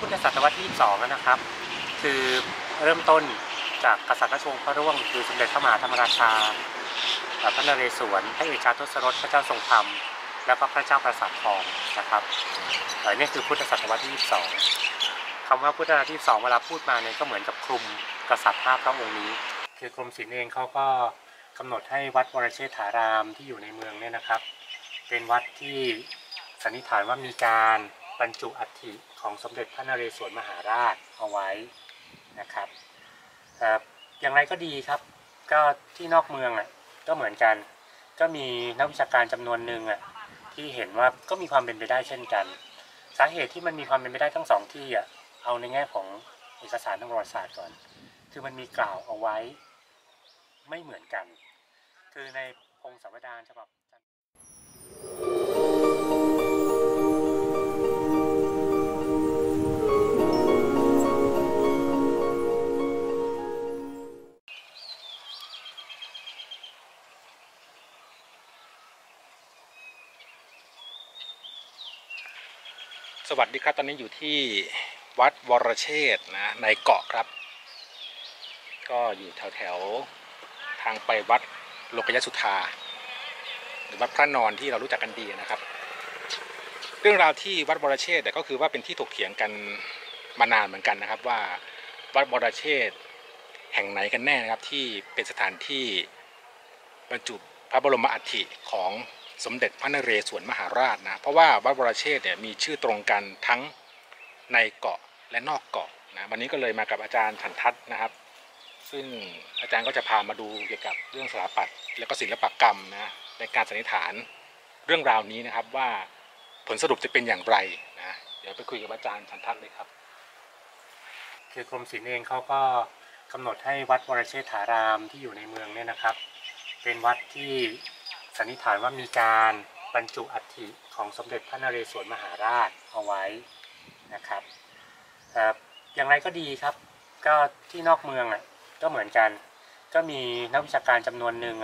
พุทธศตวรรษที่ 22 นะครับคือเริ่มต้นจากกษัตริย์ราชวงศ์พระร่วงคือสมเด็จพระมหาธรรมราชาพระนเรศวรพระเอกชาทศรสพระเจ้าทรงธรรมแล้วก็พระเจ้าประสาททองนะครับนี่คือพุทธศตวรรษที่ 22 คำว่าพุทธศตวรรษที่ 22 เวลาพูดมาเนี่ยก็เหมือนกับคลุมกษัตริย์5พระองค์นี้คือกรมศิลป์เองเขาก็กำหนดให้วัดวรเชษฐารามที่อยู่ในเมืองเนี่ยนะครับเป็นวัดที่สันนิษฐานว่ามีการบรรจุอัฐิของสมเด็จพระนเรศวรมหาราชเอาไว้นะครับอย่างไรก็ดีครับก็ที่นอกเมืองก็เหมือนกันก็มีนักวิชาการจำนวนหนึ่งที่เห็นว่าก็มีความเป็นไปได้เช่นกันสาเหตุที่มันมีความเป็นไปได้ทั้งสองที่เอาในแง่ของเอกสารทางประวัติศาสตร์ก่อนคือมันมีกล่าวเอาไว้ไม่เหมือนกันคือในพงศาวดารฉบับสวัสดีครับตอนนี้อยู่ที่วัดวรเชษฐ์นะในเกาะครับก็อยู่แถวทางไปวัดโลกยสุธาหรือวัดพระนอนที่เรารู้จักกันดีนะครับเรื่องราวที่วัดวรเชษฐ์ก็คือว่าเป็นที่ถกเถียงกันมานานเหมือนกันนะครับว่าวัดวรเชษฐ์แห่งไหนกันแน่นะครับที่เป็นสถานที่บรรจุพระบรมอัฐิของสมเด็จพระนเรศวรมหาราชนะเพราะว่าวัดวรเชษฐ์มีชื่อตรงกันทั้งในเกาะและนอกเกาะนะวันนี้ก็เลยมากับอาจารย์ฉันทัศน์นะครับซึ่งอาจารย์ก็จะพามาดูเกี่ยวกับเรื่องสถาปัตย์และก็ศิลปกรรมนะในการสันนิษฐานเรื่องราวนี้นะครับว่าผลสรุปจะเป็นอย่างไรนะเดี๋ยวไปคุยกับอาจารย์ฉันทัศน์เลยครับคือกรมศิลป์เองเขาก็กำหนดให้วัดวรเชษฐารามที่อยู่ในเมืองเนี่ยนะครับเป็นวัดที่สันนิษฐานว่ามีการบรรจุอัฐิของสมเด็จพระนเรศวรมหาราชเอาไว้นะครับอย่างไรก็ดีครับก็ที่นอกเมืองก็เหมือนกันก็มีนักวิชาการจำนวนหนึ่ง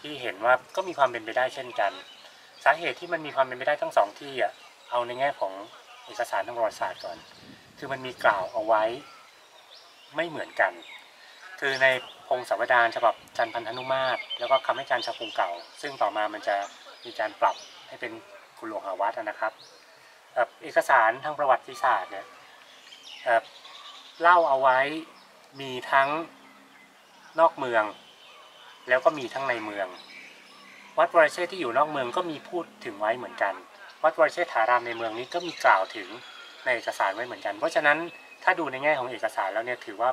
ที่เห็นว่าก็มีความเป็นไปได้เช่นกันสาเหตุที่มันมีความเป็นไปได้ทั้งสองที่เอาในแง่ของเอกสารทางประวัติศาสตร์ก่อนคือมันมีกล่าวเอาไว้ไม่เหมือนกันคือในพงศาวดารฉบับจันพันธนุมาตรแล้วก็คำให้การชาวกรุงเก่าซึ่งต่อมามันจะมีการปรับให้เป็นกุโลหาวัตรนะครับเอกสารทางประวัติศาสตร์เนี่ยเล่าเอาไว้มีทั้งนอกเมืองแล้วก็มีทั้งในเมืองวัดวรเชษฐ์ที่อยู่นอกเมืองก็มีพูดถึงไว้เหมือนกันวัดวรเชษฐารามในเมืองนี้ก็มีกล่าวถึงในเอกสารไว้เหมือนกันเพราะฉะนั้นถ้าดูในแง่ของเอกสารแล้วเนี่ยถือว่า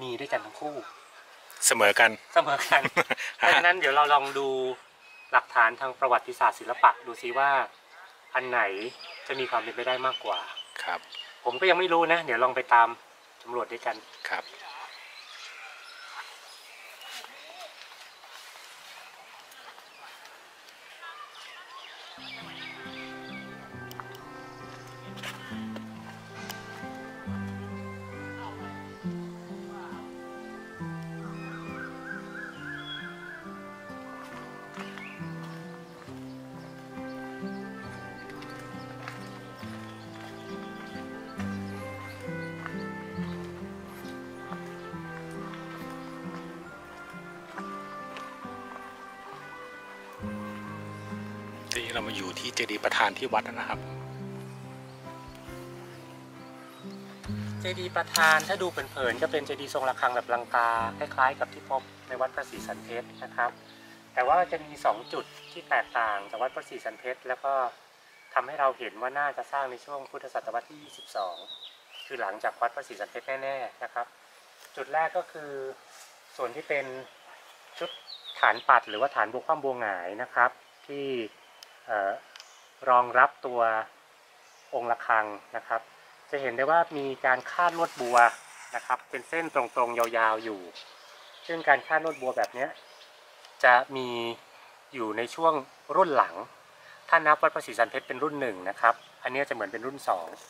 มีด้วยกันทั้งคู่เสมอกันเพราะฉะนั้นเดี๋ยวเราลองดูหลักฐานทางประวัติศาสตร์ศิลปะดูซิว่าอันไหนจะมีความเป็นไปได้มากกว่าครับผมก็ยังไม่รู้นะเดี๋ยวลองไปตามตำรวจด้วยกันครับเรามาอยู่ที่เจดีย์ประธานที่วัดนะครับเจดีย์ประธานถ้าดูเผินๆก็เป็นเจดีย์ทรงระฆังแบบลังกาคล้ายๆกับที่พบในวัดพระศรีสันเพชรนะครับแต่ว่าจะมี2จุดที่แตกต่างจากวัดพระศรีสันเพชรแล้วก็ทำให้เราเห็นว่าน่าจะสร้างในช่วงพุทธศตวรรษที่ 22 คือหลังจากวัดพระศรีสันเพชรแน่ๆนะครับจุดแรกก็คือส่วนที่เป็นชุดฐานปัดหรือว่าฐานบัวคว่ำบัวหงายนะครับที่รองรับตัวองค์ระฆังนะครับจะเห็นได้ว่ามีการคาดลวดบัวนะครับเป็นเส้นตรงๆยาวๆอยู่ซึ่งการคาดลวดบัวแบบนี้จะมีอยู่ในช่วงรุ่นหลังถ้านับวัดพระศรีสันเพชรเป็นรุ่น1นะครับอันนี้จะเหมือนเป็นรุ่น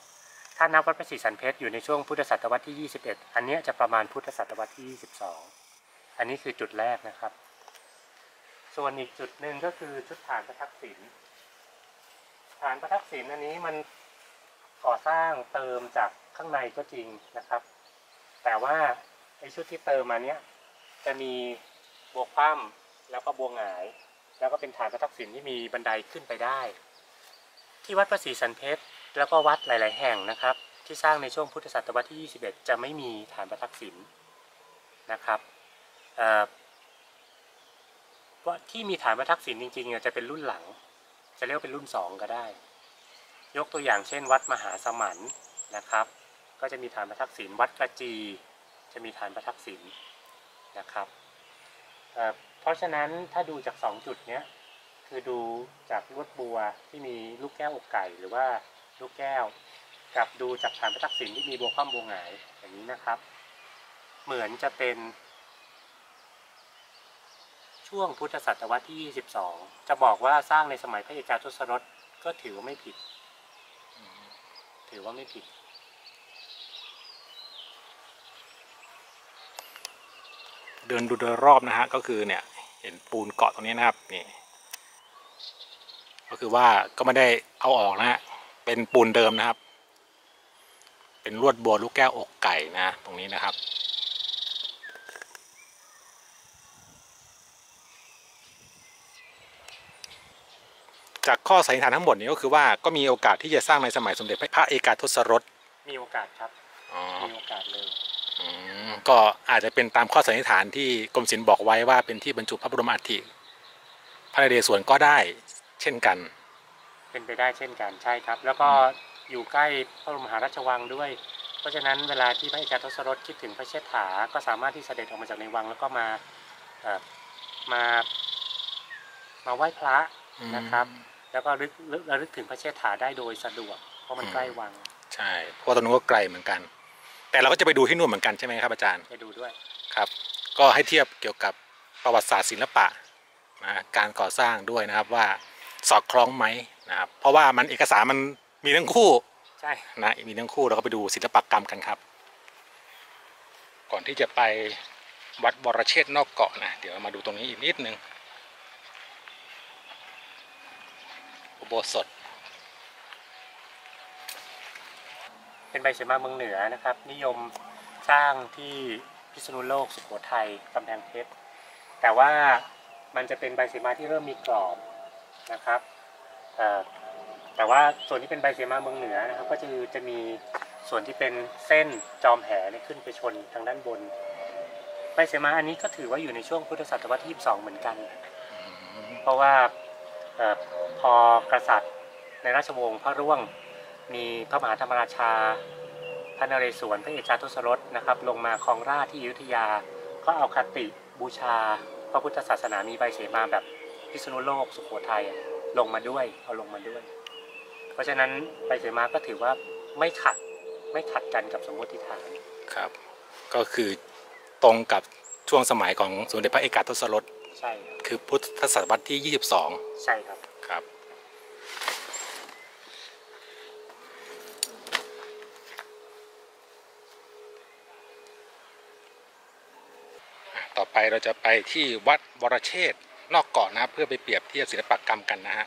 2ถ้านับวัดพระศรีสันเพชรอยู่ในช่วงพุทธศตวรรษที่ 21 อันนี้จะประมาณพุทธศตวรรษที่ 22 อันนี้คือจุดแรกนะครับส่วนอีกจุดหนึ่งก็คือชุดฐานประทักษิณอันนี้มัน ก่อสร้างเติมจากข้างในก็จริงนะครับแต่ว่าไอ้ชุดที่เติมมาเนี้ยจะมีบวกปั้มแล้วก็บวงหงายแล้วก็เป็นฐานพระทักษิณที่มีบันไดขึ้นไปได้ที่วัดพระศรีสันเพชรแล้วก็วัดหลายๆแห่งนะครับที่สร้างในช่วงพุทธศตวรรษที่21จะไม่มีฐานพระทักษิณนะครับที่มีฐานพระทักษิณจริงๆจะเป็นรุ่นหลังจะเรียกเป็นรุ่น2ก็ได้ยกตัวอย่างเช่นวัดมหาสมันนะครับก็จะมีฐานพระทักษิณวัดกระจีจะมีฐานพระทักษิณนะครับเพราะฉะนั้นถ้าดูจาก2จุดเนี้ยคือดูจากลวดบัวที่มีลูกแก้วอกไก่หรือว่าลูกแก้วกับดูจากฐานพระทักษิณที่มีบัวคว่ำบัวหงายอย่างนี้นะครับเหมือนจะเป็นช่วงพุทธศตวรรษที่22จะบอกว่าสร้างในสมัยพระเอกาทศรสก็ถือว่าไม่ผิดเดินดูโดยรอบนะฮะก็คือเนี่ยเห็นปูนเกาะตรงนี้นะครับนี่ก็คือว่าก็ไม่ได้เอาออกนะฮะเป็นปูนเดิมนะครับเป็นลวดบัวลูกแก้วอกไก่นะตรงนี้นะครับจากข้อสันนิษฐานทั้งหมดนี้ก็คือว่าก็มีโอกาสที่จะสร้างในสมัยสมเด็จพระเอกาทศรสมีโอกาสครับมีโอกาสเลยก็อาจจะเป็นตามข้อสันนิษฐานที่กรมศิลป์บอกไว้ว่าเป็นที่บรรจุพระบรมอัฐิพระนเรศวรก็ได้เช่นกันเป็นไปได้เช่นกันใช่ครับแล้วก็อยู่ใกล้พระบรมมหาราชวังด้วยเพราะฉะนั้นเวลาที่พระเอกาทศรสคิดถึงพระเชษฐาก็สามารถที่เสด็จออกมาจากในวังแล้วก็มาไหว้พระนะครับแล้วก็ระลึกถึงพระเชษฐาได้โดยสะดวกเพราะมันใกล้วังใช่เพราะตอนนู้นก็ไกลเหมือนกันแต่เราก็จะไปดูที่นู่นเหมือนกันใช่ไหมครับอาจารย์ไปดูด้วยครับก็ให้เทียบเกี่ยวกับประวัติศาสตร์ศิลปะนะการก่อสร้างด้วยนะครับว่าสอดคล้องไหมนะครับเพราะว่ามันเอกสารมันมีทั้งคู่ใช่นะมีทั้งคู่เราก็ไปดูศิลปกรรมกันครับก่อนที่จะไปวัดบรเชษฐ์นอกเกาะนะเดี๋ยวมาดูตรงนี้อีกนิดนึงอุโบสถเป็นใบเสมาเมืองเหนือนะครับนิยมสร้างที่พิษณุโลกสุโขทัยกำแพงเพชรแต่ว่ามันจะเป็นใบเสมาที่เริ่มมีกรอบนะครับแต่ว่าส่วนที่เป็นใบเสมาเมืองเหนือนะครับก็จะมีส่วนที่เป็นเส้นจอมแหเนี่ยขึ้นไปชนทางด้านบนใบเสมาอันนี้ก็ถือว่าอยู่ในช่วงพุทธศตวรรษที่22เหมือนกันเพราะว่าพอกษัตริย์ในราชวงศ์พระร่วงมีพระมหาธรรมราชาพระนเรศวรพระเอกาทศรสนะครับลงมาครองราชที่อยุธยาก็เอาคติบูชาพระพุทธศาสนามีใบเสมาแบบพิษณุโลกสุโขทัยลงมาด้วยเพราะฉะนั้นใบเสมาก็ถือว่าไม่ขัดกันกับสมมติฐานครับก็คือตรงกับช่วงสมัยของสมเด็จพระเอกาทศรสใช่คือพุทธศตวรรษที่22ใช่ครับครับต่อไปเราจะไปที่วัดบรเชษฐ์นอกเกาะนะเพื่อไปเปรียบเทียบศิลปกรรมกันนะฮะ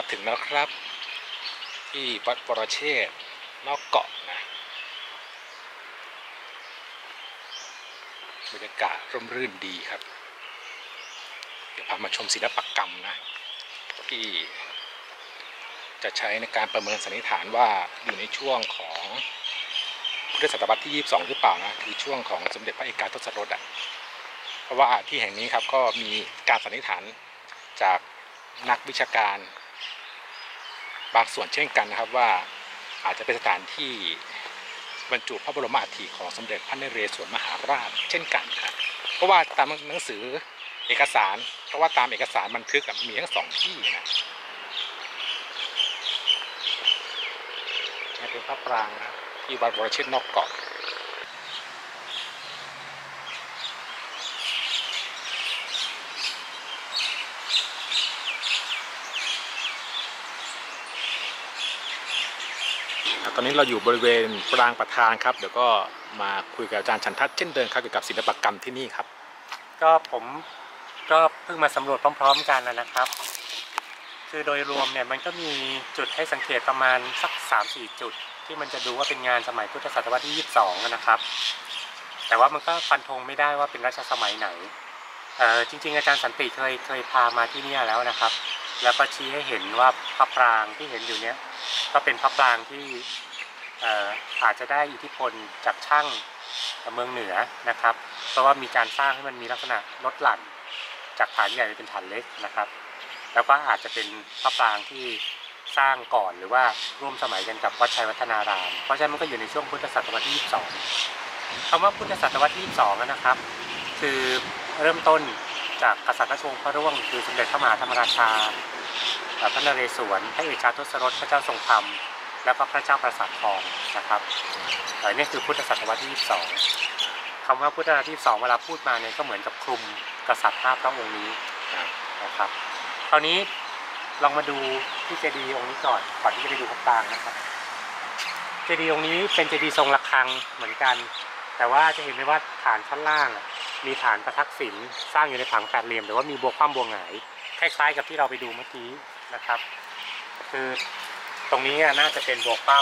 มาถึงแล้วครับที่วัดบรเชษฐ์นอกเกาะนะบรรยากาศร่มรื่นดีครับเดี๋ยวพามาชมศิลปกรรมนะที่จะใช้ในการประเมินสันนิษฐานว่าอยู่ในช่วงของพุทธศตวรรษที่22หรือเปล่านะคือช่วงของสมเด็จพระเอกาทศรสเพราะว่าที่แห่งนี้ครับก็มีการสันนิษฐานจากนักวิชาการบางส่วนเช่นกันนะครับว่าอาจจะเป็นสถานที่บรรจุพระบรมอัฐิของสมเด็จพระนเรศวรมหาราชเช่นกันครับเพราะว่าตามหนังสือเอกสารเพราะว่าตามเอกสารบันทึกมีทั้ง2ที่นะนี่เป็นพระปรางนะที่วัดบรเชษฐ์นอกเกาะ ตอนนี้เราอยู่บริเวณปรางประธานครับเดี๋ยวก็มาคุยกับอาจารย์ฉันทัศน์เช่นเดิมครับเกี่ยวกับศิลปกรรมที่นี่ครับก็ผมก็เพิ่งมาสำรวจพร้อมๆกันนะครับคือโดยรวมเนี่ยมันก็มีจุดให้สังเกตประมาณสัก 3-4 จุดที่มันจะดูว่าเป็นงานสมัยพุทธศตวรรษที่ 22 นะครับแต่ว่ามันก็ฟันธงไม่ได้ว่าเป็นรัชสมัยไหนจริงๆอาจารย์สันติเคยพามาที่นี่แล้วนะครับแล้วก็ชี้ให้เห็นว่าพระปรางที่เห็นอยู่เนี้ยก็เป็นพระปรางที่อาจจะได้อิทธิพลจากช่างเมืองเหนือนะครับเพราะว่ามีการสร้างให้มันมีลักษณะลดหลั่นจากฐานใหญ่เป็นฐานเล็กนะครับแล้วก็อาจจะเป็นพระปรางที่สร้างก่อนหรือว่าร่วมสมัยกันกับวัดชัยวัฒนารามเพราะฉะนั้นมันก็อยู่ในช่วงพุทธศตวรรษที่ 22 คำว่าพุทธศตวรรษที่ 22 นะครับคือเริ่มต้นจากกษัตริย์ราชวงศ์พระร่วงคือสมเด็จพระมหาธรรมราชาพระนเรศวรพระเอกชาทศรสพระเจ้าทรงธรรมแล้วก็พระเจ้าประสาททองนะครับนี่คือพุทธศตวรรษที่ 22 คำว่าพุทธศตวรรษที่ 22 เวลาพูดมาเนี่ยก็เหมือนกับคลุมกษัตริย์5 พระองค์นี้นะครับคราวนี้ลองมาดูที่เจดีย์องค์นี้ก่อนที่จะไปดูพระปรางนะครับเจดีย์องค์นี้เป็นเจดีย์ทรงระฆังเหมือนกันแต่ว่าจะเห็นได้ว่าฐานชั้นล่างมีฐานประทักษิณสร้างอยู่ในผังแปดเหลี่ยมหรือว่ามีบัวคว่ำบัวหงายคล้ายๆกับที่เราไปดูเมื่อกี้นะครับคือตรงนี้น่าจะเป็นบัวคว่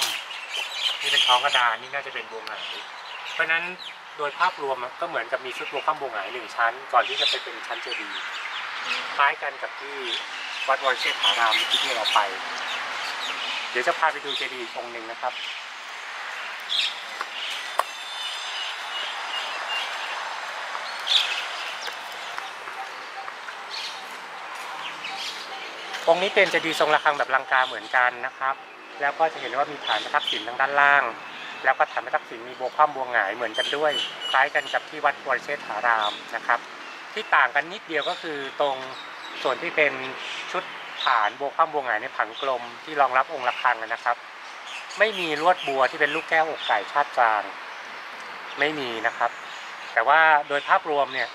ำนี่เป็นท้องกระดานนี่น่าจะเป็นบัวหงายเพราะฉะนั้นโดยภาพรวมก็เหมือนกับมีชุดบัวคว่ำบัวหงาย1ชั้นก่อนที่จะไปเป็นชั้นเจดีย์คล้ายกันกับที่วัดวรเชษฐารามที่เราไปเดี๋ยวจะพาไปดูเจดีย์องค์หนึ่งนะครับองค์นี้เป็นเจดีย์ทรงระฆังแบบลังกาเหมือนกันนะครับแล้วก็จะเห็นว่ามีฐานประทักษิณทางด้านล่างแล้วก็ฐานประทักษิณมีบัวคว่ำบัวหงายเหมือนกันด้วยคล้ายกันกับที่วัดวรเชษฐารามนะครับที่ต่างกันนิดเดียวก็คือตรงส่วนที่เป็นชุดฐานบัวคว่ำบัวหงายในผังกลมที่รองรับองค์ระฆังนะครับไม่มีลวดบัวที่เป็นลูกแก้วอกไก่ชาติจางไม่มีนะครับแต่ว่าโดยภาพรวมเนี่ย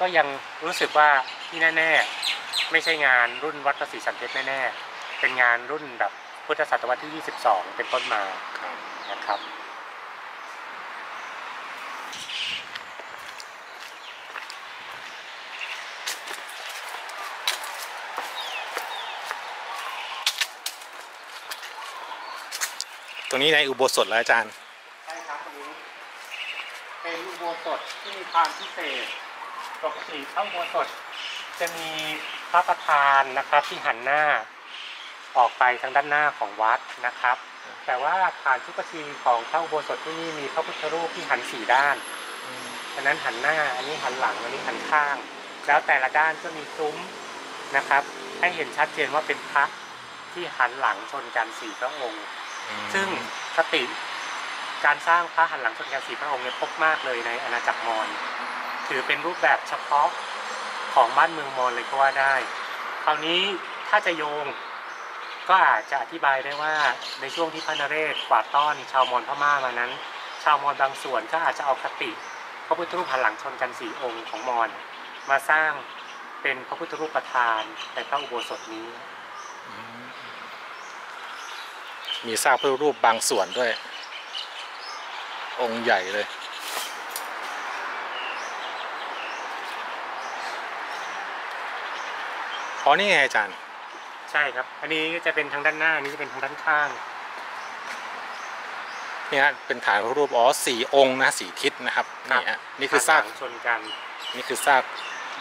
ก็ยังรู้สึกว่าที่แน่ๆไม่ใช่งานรุ่นวัดพระศรีสันเพชรแน่ๆเป็นงานรุ่นแบบพุทธศตวรรษที่ 22 เป็นต้นมานะครับตรงนี้ในอุโบสถแล้วอาจารย์ใช่ครับตรงนี้เป็นอุโบสถที่มีความพิเศษปกติเข้าอุโบสถจะมีพระประธานนะครับที่หันหน้าออกไปทางด้านหน้าของวัดนะครับแต่ว่าฐานชุกชีของเข้าอุโบสถที่นี่มีพระพุทธรูปที่หัน4ด้านอันนั้นหันหน้าอันนี้หันหลังอันนี้หันข้างแล้วแต่ละด้านก็มีซุ้มนะครับให้เห็นชัดเจนว่าเป็นพระที่หันหลังชนกัน4พระองค์ซึ่งสติการสร้างพระหันหลังชนกัน4พระองค์เนี่ยพบมากเลยในอาณาจักรมอญถือเป็นรูปแบบเฉพาะของบ้านเมืองมอญเลยก็ว่าได้คราวนี้ถ้าจะโยงก็อาจจะอธิบายได้ว่าในช่วงที่พระนเรศกวาดต้อนชาวมอญพม่ามานั้นชาวมอญบางส่วนก็อาจจะเอาคติพระพุทธรูปหันหลังชนกัน4องค์ของมอญมาสร้างเป็นพระพุทธรูปประธานในพระอุโบสถนี้มีสร้างพระรูปบางส่วนด้วยองค์ใหญ่เลยอ๋อนี่ไงอาจารย์ใช่ครับอันนี้จะเป็นทางด้านหน้านี้จะเป็นทางด้านข้างนี่ฮะเป็นฐานพระรูปอ๋อ4 องค์นะ4 ทิศนะครับนี่ฮะนี่คือซากชนกันนี่คือซาก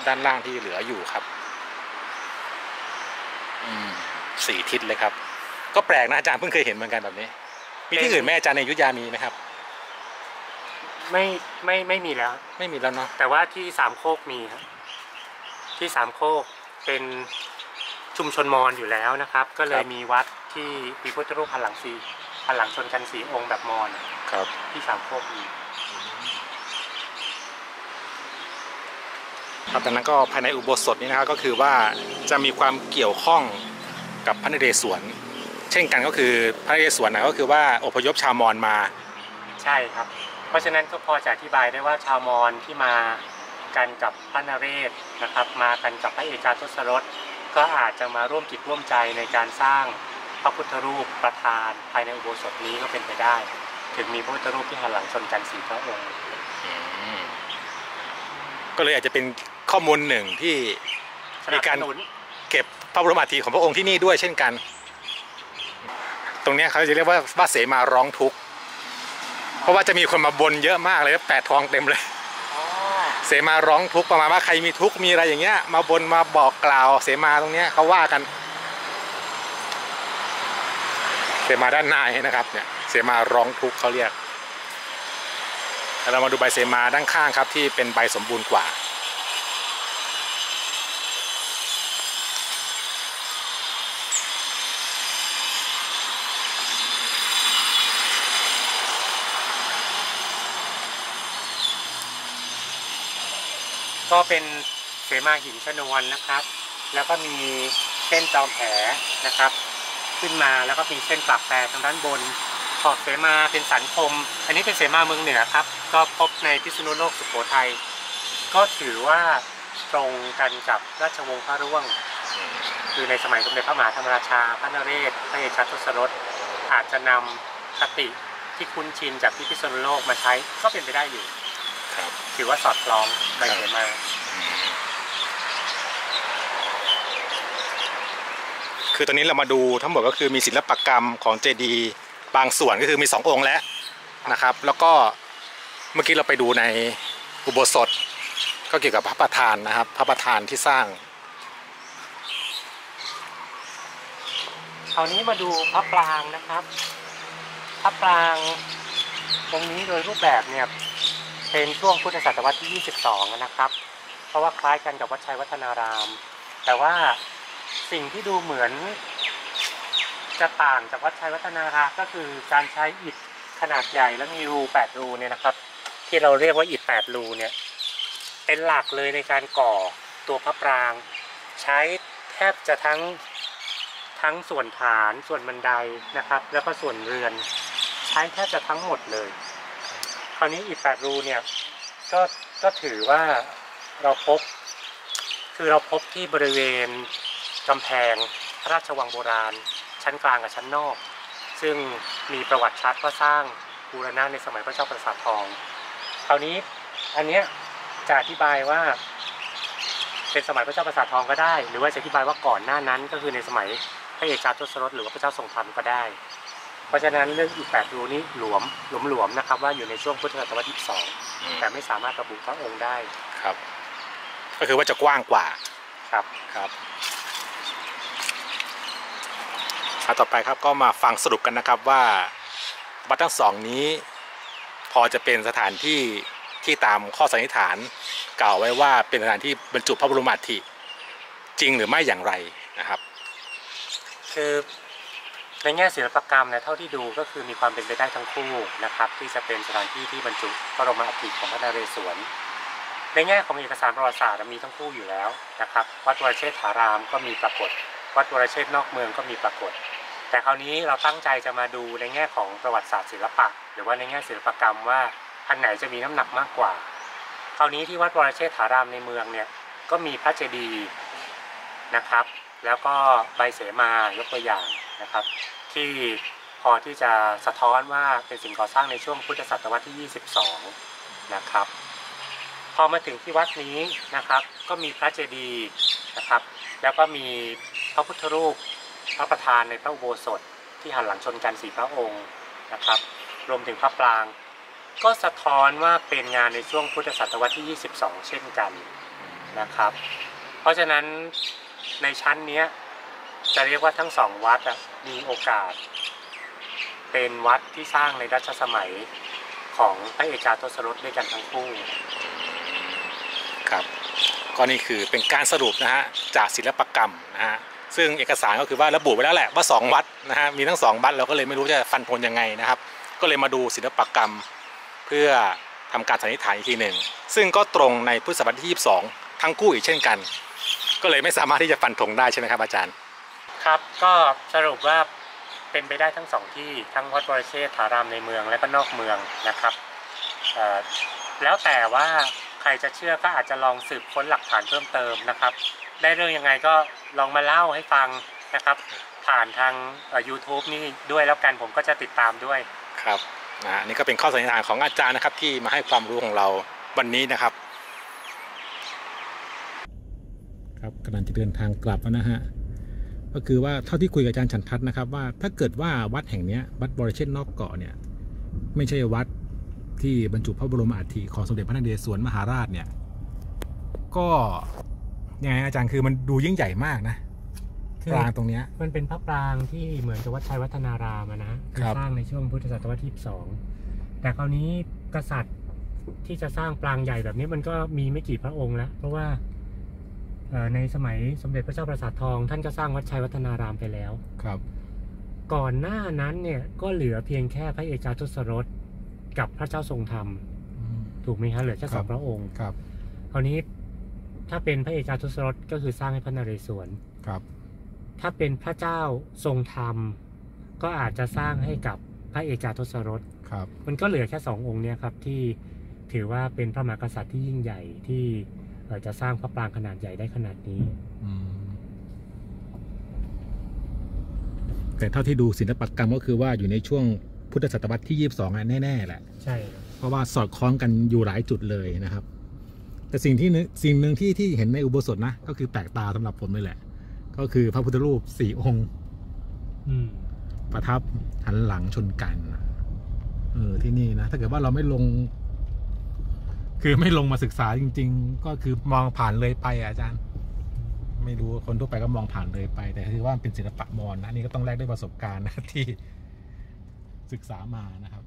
ด้านล่างที่เหลืออยู่ครับ4 ทิศเลยครับก็แปลกนะอาจารย์เพิ่งเคยเห็นเหมือนกันแบบนี้มีที่อื่นแม่อาจารย์ในอยุธยามีไหมครับไม่มีแล้วไม่มีแล้วเนาะแต่ว่าที่สามโคกมีครับที่สามโคกเป็นชุมชนมอญอยู่แล้วนะครับก็เลยมีวัดที่มีพุทธรูปหันหลังชนกัน4 องค์แบบมอญครับที่สามโคกมีครับแต่นั้นก็ภายในอุโบสถนี้นะครับก็คือว่าจะมีความเกี่ยวข้องกับพระนเรศวรเช่นกันก็คือพระนเรศวรนะก็คือว่าอพยพชาวมอญมาใช่ครับเพราะฉะนั้นก็พอจะอธิบายได้ว่าชาวมอญที่มากันกับพระนเรศนะครับมากันกับพระเอกาทศรสก็อาจจะมาร่วมจิตร่วมใจในการสร้าง ระพุทธรูปประธานภายในอุโบสถนี้ก็เป็นไปได้ถึงมีพระพุทธรูปที่หันหลังชนกันสี่พระองค์ก็เลยอาจจะเป็นข้อมูลหนึ่งที่มีการเก็บพระบรมอัฐิของพระองค์ที่นี่ด้วยเช่นกันตรงนี้เขาจะเรียกว่าบ้านเสมาร้องทุกข์เพราะว่าจะมีคนมาบนเยอะมากเลยแปะทองเต็มเลยเสมาร้องทุกข์ประมาณว่าใครมีทุกข์มีอะไรอย่างเงี้ยมาบนมาบอกกล่าวเสมาตรงเนี้ยเขาว่ากันเสมาด้านในนะครับเนี่ยเสมาร้องทุกข์เขาเรียกเรามาดูใบเสมาด้านข้างครับที่เป็นใบสมบูรณ์กว่าก็เป็นเสมาหินชนวนนะครับแล้วก็มีเส้นจอมแผลนะครับขึ้นมาแล้วก็มีเส้นปากแปรทางด้านบนขอบเสมาเป็นสันคมอันนี้เป็นเสมาเมืองเหนือครับก็พบในพิษณุโลกสุโขทัยก็ถือว่าตรงกันกับราชวงศ์พระร่วงคือในสมัยสมเด็จพระมหาธรรมราชาพระนเรศพระเยชัทศรสอาจจะนำคติที่คุ้นชินจากที่พิษณุโลกมาใช้ก็เป็นไปได้อยู่ถือว่าสอดคล้องใบเสมาคือตอนนี้เรามาดูทั้งหมดก็คือมีศิลปกรรมของเจดีย์บางส่วนก็คือมี2 องค์แล้วนะครับแล้วก็เมื่อกี้เราไปดูในอุโบสถก็เกี่ยวกับพระประธานนะครับพระประธานที่สร้างคราวนี้มาดูพระปรางนะครับพระปรางตรงนี้โดยรูปแบบเนี่ยเป็นช่วงพุทธศตวรรษที่22นะครับเพราะว่าคล้ายกันกับวัดชัยวัฒนารามแต่ว่าสิ่งที่ดูเหมือนจะต่างจากวัดชัยวัฒนารามก็คือการใช้อิฐขนาดใหญ่และมีรู8รูเนี่ยนะครับที่เราเรียกว่าอิฐ8รูเนี่ยเป็นหลักเลยในการก่อตัวพระปรางใช้แทบจะทั้งส่วนฐานส่วนบันไดนะครับแล้วก็ส่วนเรือนใช้แทบจะทั้งหมดเลยคราวนี้อิฐ8รูเนี่ยก็ถือว่าเราพบคือเราพบที่บริเวณกำแพงพระราชวังโบราณชั้นกลางกับชั้นนอกซึ่งมีประวัติชัดว่าสร้างบูรณะในสมัยพระเจ้าปราสาททองคราวนี้อันเนี้ยจะอธิบายว่าเป็นสมัยพระเจ้าปราสาททองก็ได้หรือว่าจะอธิบายว่าก่อนหน้านั้นก็คือในสมัยพระเยชัทศรสหรือว่าพระเจ้าทรงธรรมก็ได้เพราะฉะนั้นเรื่องอีก8รูนี้หลวมนะครับว่าอยู่ในช่วงพุทธศตวรรษที่2แต่ไม่สามารถระบุพระองค์ได้ครับก็คือว่าจะกว้างกว่าครับต่อไปครับก็มาฟังสรุปกันนะครับว่าวัดทั้งสองนี้พอจะเป็นสถานที่ที่ตามข้อสันนิษฐานกล่าวไว้ว่าเป็นสถานที่บรรจุพระบรมอัฐิจริงหรือไม่อย่างไรนะครับคือในแง่ศิลปกรรมเนี่ยเท่าที่ดูก็คือมีความเป็นไปได้ทั้งคู่นะครับที่จะเป็นสถานที่ที่บรรจุพระบรมอัฐิของพระนเรศวรในแง่ของเอกสารประวัติศาสตร์มีทั้งคู่อยู่แล้วนะครับวัดวรเชษฐารามก็มีปรากฏวัดวรเชษฐ์นอกเมืองก็มีปรากฏแต่คราวนี้เราตั้งใจจะมาดูในแง่ของประวัติศาสตร์ศิลปะหรือว่าในแง่ศิลปกรรมว่าอันไหนจะมีน้ำหนักมากกว่าคราวนี้ที่วัดวรเชษฐารามในเมืองเนี่ยก็มีพระเจดีย์นะครับแล้วก็ใบเสมายกตัวอย่างนะครับที่พอที่จะสะท้อนว่าเป็นสิ่งก่อสร้างในช่วงพุทธศตวรรษที่22นะครับพอมาถึงที่วัดนี้นะครับก็มีพระเจดีย์นะครับแล้วก็มีพระพุทธรูปพระประธานในพระอุโบสถที่หันหลังชนกันสี่พระองค์นะครับรวมถึงพระปรางก็สะท้อนว่าเป็นงานในช่วงพุทธศตวรรษที่22เช่นกันนะครับเพราะฉะนั้นในชั้นนี้จะเรียกว่าทั้งสองวัดมีโอกาสเป็นวัดที่สร้างในรัชสมัยของพระเอกชาทศรสด้วยกันทั้งคู่ครับก็นี่คือเป็นการสรุปนะฮะจากศิลปกรรมนะฮะซึ่งเอกสารก็คือว่าระบุไว้แล้วแหละว่า2วัดนะฮะมีทั้ง2วัดเราก็เลยไม่รู้จะฟันธงยังไงนะครับก็เลยมาดูศิลปกรรมเพื่อทำการสันนิษฐานอีกทีหนึ่งซึ่งก็ตรงในพุทธศตวรรษที่22ทั้งคู่อีกเช่นกันก็เลยไม่สามารถที่จะฟันธงได้ใช่ไหมครับอาจารย์ครับก็สรุปว่าเป็นไปได้ทั้ง2ที่ทั้งวัดวรเชษฐารามในเมืองและก็นอกเมืองนะครับแล้วแต่ว่าใครจะเชื่อก็อาจจะลองสืบค้นหลักฐานเพิ่มเติมนะครับได้เรื่องยังไงก็ลองมาเล่าให้ฟังนะครับ ผ่านทาง YouTube นี่ด้วยแล้วกันผมก็จะติดตามด้วยครับนี่ก็เป็นข้อสันนิษฐานของอาจารย์นะครับที่มาให้ความรู้ของเราวันนี้นะครับครับกำลังจะเดินทางกลับนะฮะก็คือว่าเท่าที่คุยกับอาจารย์ฉันทัศน์นะครับว่าถ้าเกิดว่าวัดแห่งนี้วัดบริเชษนอกเกาะเนี่ยไม่ใช่วัดที่บรรจุพระบรมอัฐิของสมเด็จพระนเรศวรมหาราชเนี่ยก็ยังไงอาจารย์คือมันดูยิ่งใหญ่มากนะปรางตรงนี้มันเป็นพระปรางที่เหมือนกับวัดชัยวัฒนารามนะสร้างในช่วงพุทธศตวรรษที่12แต่คราวนี้กษัตริย์ที่จะสร้างปรางใหญ่แบบนี้มันก็มีไม่กี่พระองค์แล้วเพราะว่าในสมัยสมเด็จพระเจ้าประสาททองท่านก็สร้างวัดชัยวัฒนารามไปแล้วครับก่อนหน้านั้นเนี่ยก็เหลือเพียงแค่พระเอกาทศรสกับพระเจ้าทรงธรรมถูกไหมฮะเหลือแค่สองพระองค์ครับคราวนี้ถ้าเป็นพระเอกาทศรสก็คือสร้างให้พระนเรศวรครับถ้าเป็นพระเจ้าทรงธรรมก็อาจจะสร้างให้กับพระเอกาทศรสครับมันก็เหลือแค่สององค์เนี่ยครับที่ถือว่าเป็นพระมหากษัตริย์ที่ยิ่งใหญ่ที่จะสร้างพระปรางขนาดใหญ่ได้ขนาดนี้แต่เท่าที่ดูศิลปกรรมก็คือว่าอยู่ในช่วงพุทธศตวรรษที่22แน่ๆแหละใช่เพราะว่าสอดคล้องกันอยู่หลายจุดเลยนะครับแต่สิ่งหนึ่งที่เห็นในอุโบสถนะก็คือแปลกตาสำหรับผมเลยแหละก็คือพระพุทธรูป4 องค์ประทับหันหลังชนกันที่นี่นะถ้าเกิดว่าเราไม่ลงคือไม่ลงมาศึกษาจริงๆก็คือมองผ่านเลยไปอาจารย์ไม่รู้คนทั่วไปก็มองผ่านเลยไปแต่ถือว่าเป็นศิลปะมอญนะนี่ก็ต้องแลกด้วยประสบการณ์นะที่ศึกษามานะครับ